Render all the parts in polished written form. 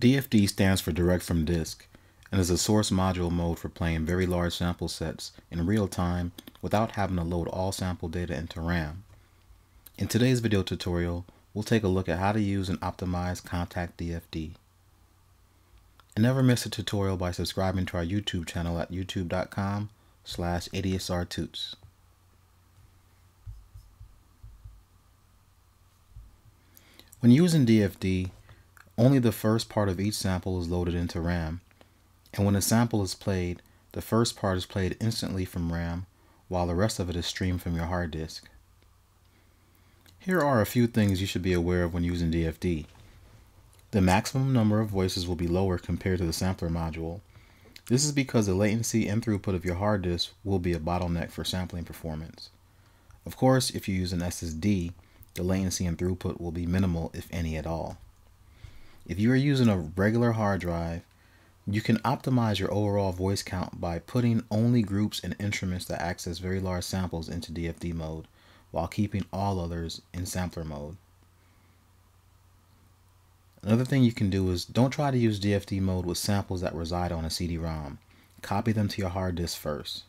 DFD stands for Direct From Disk and is a source module mode for playing very large sample sets in real time without having to load all sample data into RAM. In today's video tutorial, we'll take a look at how to use and optimize Kontakt DFD. And never miss a tutorial by subscribing to our YouTube channel at youtube.com/ADSRtuts. When using DFD, only the first part of each sample is loaded into RAM, and when a sample is played, the first part is played instantly from RAM, while the rest of it is streamed from your hard disk. Here are a few things you should be aware of when using DFD. The maximum number of voices will be lower compared to the sampler module. This is because the latency and throughput of your hard disk will be a bottleneck for sampling performance. Of course, if you use an SSD, the latency and throughput will be minimal, if any at all. If you are using a regular hard drive, you can optimize your overall voice count by putting only groups and instruments that access very large samples into DFD mode, while keeping all others in sampler mode. Another thing you can do is don't try to use DFD mode with samples that reside on a CD-ROM. Copy them to your hard disk first.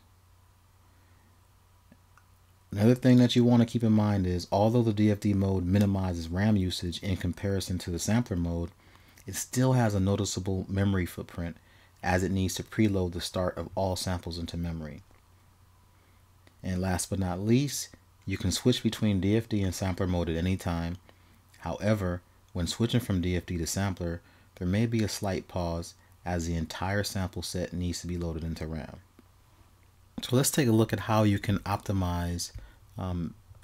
Another thing that you want to keep in mind is, although the DFD mode minimizes RAM usage in comparison to the sampler mode, it still has a noticeable memory footprint, as it needs to preload the start of all samples into memory. And last but not least, you can switch between DFD and sampler mode at any time. However, when switching from DFD to sampler, there may be a slight pause as the entire sample set needs to be loaded into RAM. So let's take a look at how you can optimize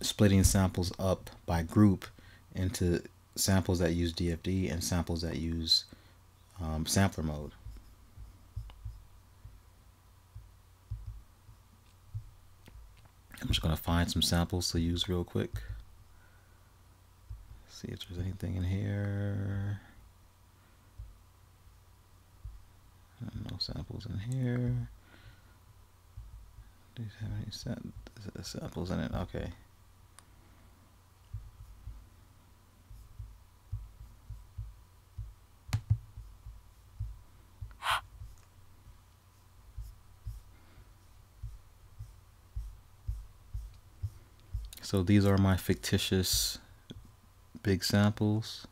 splitting samples up by group into samples that use DFD and samples that use sampler mode. I'm just going to find some samples to use real quick. See if there's anything in here. No samples in here. Do you have any samples in it? Okay. So these are my fictitious big samples.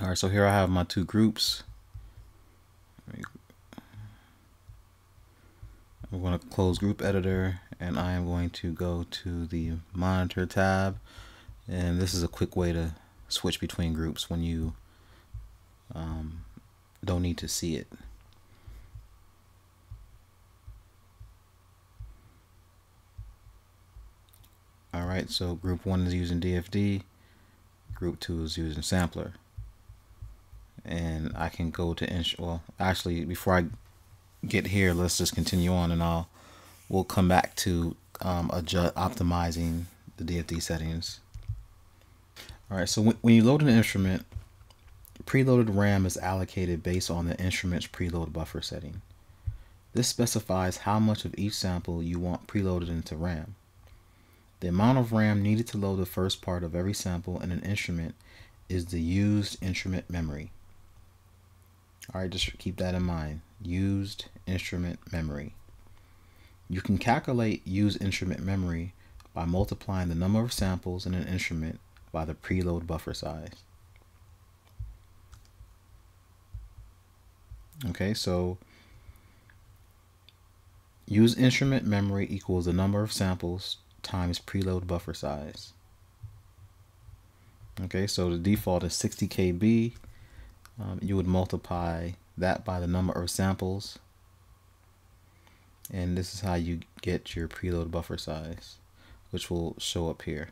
Alright, so here I have my two groups. I'm going to close group editor, and I am going to go to the monitor tab, and this is a quick way to switch between groups when you don't need to see it. Alright, so group 1 is using DFD, group 2 is using sampler. And I can go to well, actually, before I get here, let's just continue on, and we'll come back to optimizing the DFD settings. All right, so when you load an instrument, preloaded RAM is allocated based on the instrument's preload buffer setting. This specifies how much of each sample you want preloaded into RAM. The amount of RAM needed to load the first part of every sample in an instrument is the used instrument memory. Alright, just keep that in mind. Used instrument memory. You can calculate used instrument memory by multiplying the number of samples in an instrument by the preload buffer size. Okay, so Use instrument memory equals the number of samples times preload buffer size. Okay, so the default is 60 KB. You would multiply that by the number of samples, and this is how you get your preload buffer size, which will show up here.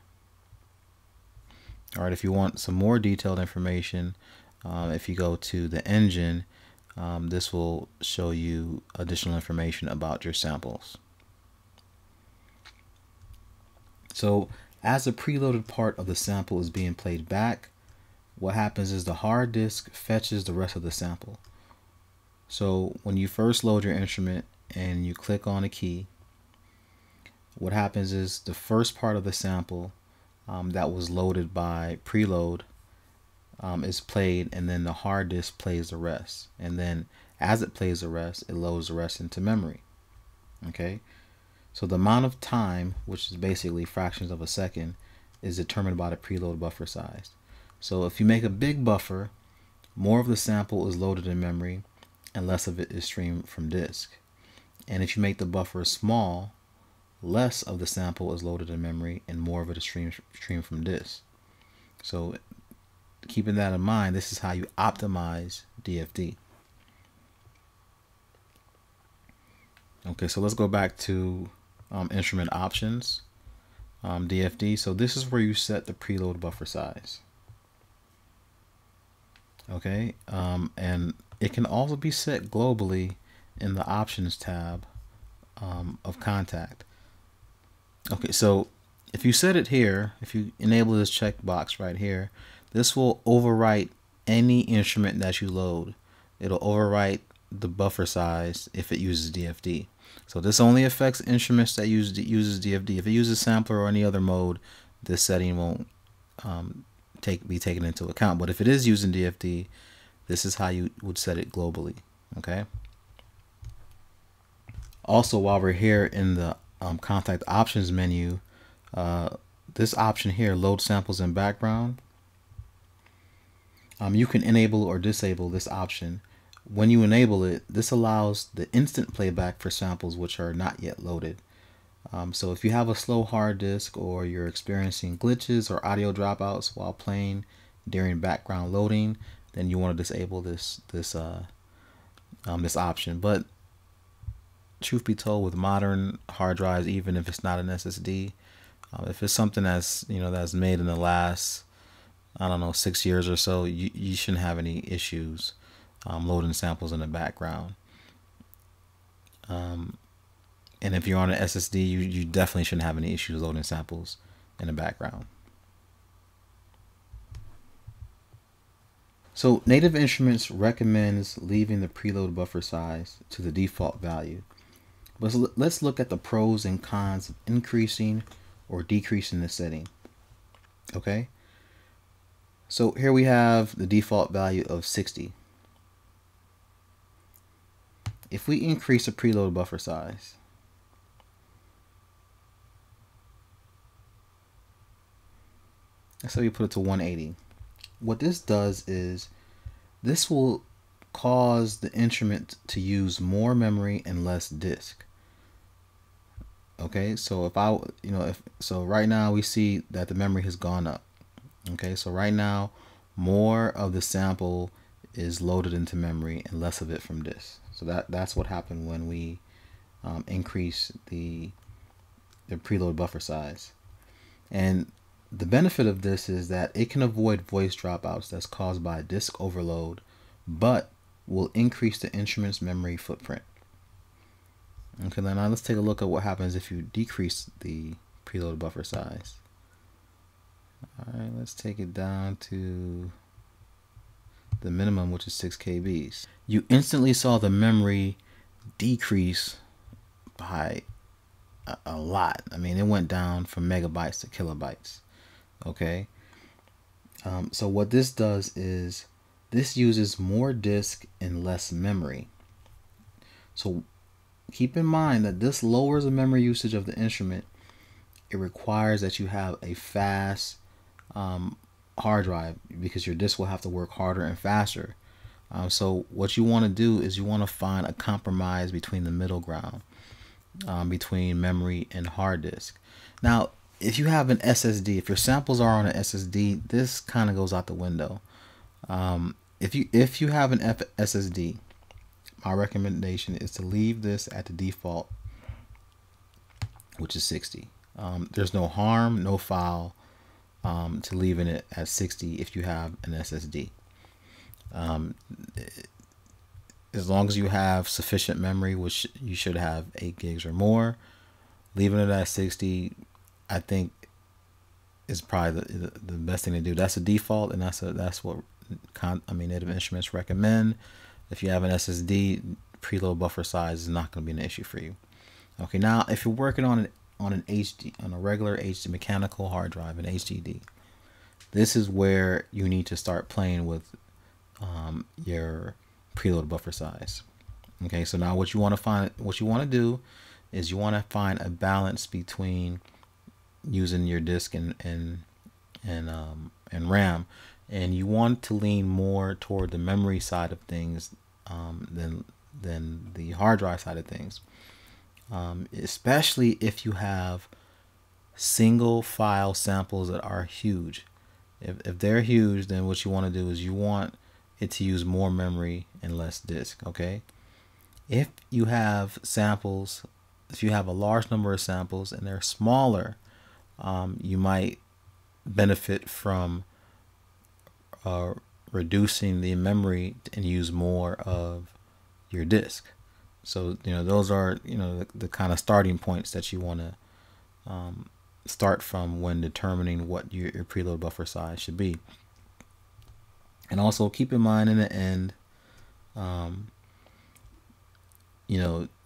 All right, if you want some more detailed information, if you go to the engine, this will show you additional information about your samples. So as the preloaded part of the sample is being played back, what happens is the hard disk fetches the rest of the sample. So when you first load your instrument and you click on a key, what happens is the first part of the sample that was loaded by preload is played, and then the hard disk plays the rest. And then as it plays the rest, it loads the rest into memory. Okay, so the amount of time, which is basically fractions of a second, is determined by the preload buffer size. So if you make a big buffer, more of the sample is loaded in memory and less of it is streamed from disk. And if you make the buffer small, less of the sample is loaded in memory and more of it is streamed from disk. So keeping that in mind, this is how you optimize DFD. Okay, so let's go back to instrument options, DFD. So this is where you set the preload buffer size. Okay, and it can also be set globally in the options tab of Kontakt. Okay, so if you set it here, if you enable this checkbox right here, this will overwrite any instrument that you load. It'll overwrite the buffer size if it uses DFD. So this only affects instruments that uses DFD. If it uses sampler or any other mode, this setting won't be taken into account. But if it is using DFD, this is how you would set it globally. Okay. Also, while we're here in the Kontakt options menu, this option here, load samples in background, you can enable or disable this option. When you enable it, this allows the instant playback for samples which are not yet loaded. So if you have a slow hard disk or you're experiencing glitches or audio dropouts while playing during background loading, then you want to disable this option. But truth be told, with modern hard drives, even if it's not an SSD, if it's something that's, you know, that's made in the last, I don't know, 6 years or so, you shouldn't have any issues loading samples in the background. And if you're on an SSD, you definitely shouldn't have any issues loading samples in the background. So Native Instruments recommends leaving the preload buffer size to the default value. But let's look at the pros and cons of increasing or decreasing the setting. Okay. So here we have the default value of 60. If we increase the preload buffer size, so you put it to 180. What this does is this will cause the instrument to use more memory and less disk. Okay, so right now we see that the memory has gone up. Okay, so right now more of the sample is loaded into memory and less of it from disk. So that's what happened when we increase the preload buffer size. And the benefit of this is that it can avoid voice dropouts that's caused by disk overload, but will increase the instrument's memory footprint. Okay, now let's take a look at what happens if you decrease the preload buffer size. All right, let's take it down to the minimum, which is 6 KBs. You instantly saw the memory decrease by a lot. I mean, it went down from megabytes to kilobytes. Okay, so what this does is this uses more disk and less memory. So keep in mind that this lowers the memory usage of the instrument. It requires that you have a fast hard drive because your disk will have to work harder and faster. So what you want to do is you want to find a compromise between the middle ground. between memory and hard disk. Now, if you have an SSD, if your samples are on an SSD, this kind of goes out the window. If you have an SSD, my recommendation is to leave this at the default, which is 60. There's no harm, no foul to leaving it at 60 if you have an SSD. As long as you have sufficient memory, which you should have 8 gigs or more, leaving it at 60, I think, is probably the best thing to do. That's a default, and that's what Native Instruments recommend. If you have an SSD, preload buffer size is not going to be an issue for you. Okay, now if you're working on a regular mechanical hard drive, an HDD, this is where you need to start playing with your preload buffer size. Okay, so now what you want to find a balance between using your disk and RAM, and you want to lean more toward the memory side of things than the hard drive side of things, especially if you have single file samples that are huge. If they're huge, then what you want to do is you want it to use more memory and less disk. Okay, if you have samples, if you have a large number of samples and they're smaller, you might benefit from reducing the memory and use more of your disk. So those are the kind of starting points that you want to start from when determining what your preload buffer size should be. And also keep in mind in the end,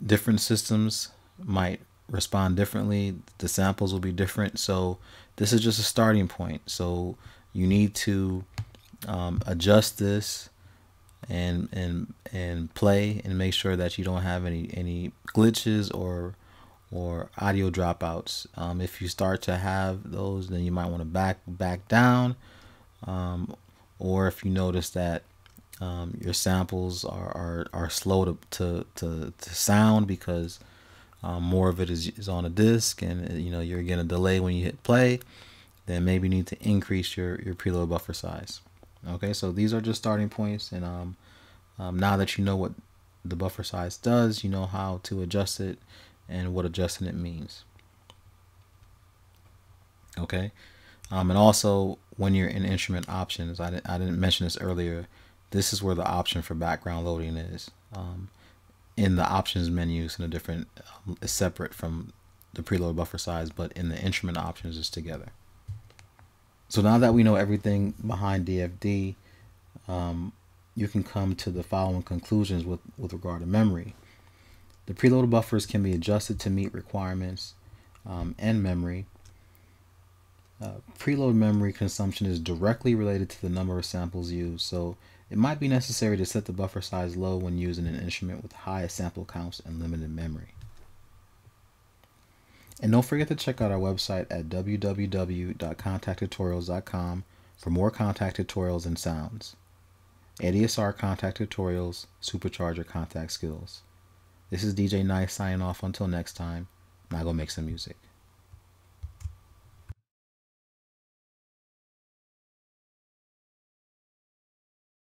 different systems might respond differently. The samples will be different. So this is just a starting point. So you need to adjust this and play and make sure that you don't have any glitches or audio dropouts. If you start to have those, then you might want to back down. Or if you notice that your samples are slow to sound because more of it is on a disc, and you're getting a delay when you hit play, then maybe you need to increase your preload buffer size. Okay, so these are just starting points, and now that you know what the buffer size does, you know how to adjust it and what adjusting it means. Okay, and also when you're in instrument options, I didn't mention this earlier, this is where the option for background loading is. In the options menus in a different, is separate from the preload buffer size, but in the instrument options is together. So now that we know everything behind DFD, you can come to the following conclusions with regard to memory. The preload buffers can be adjusted to meet requirements and memory. Preload memory consumption is directly related to the number of samples used. So it might be necessary to set the buffer size low when using an instrument with high sample counts and limited memory. And don't forget to check out our website at www.kontakttutorials.com for more Kontakt tutorials and sounds. ADSR Kontakt tutorials, supercharge your Kontakt skills. This is DJ Nice signing off until next time. Now go make some music.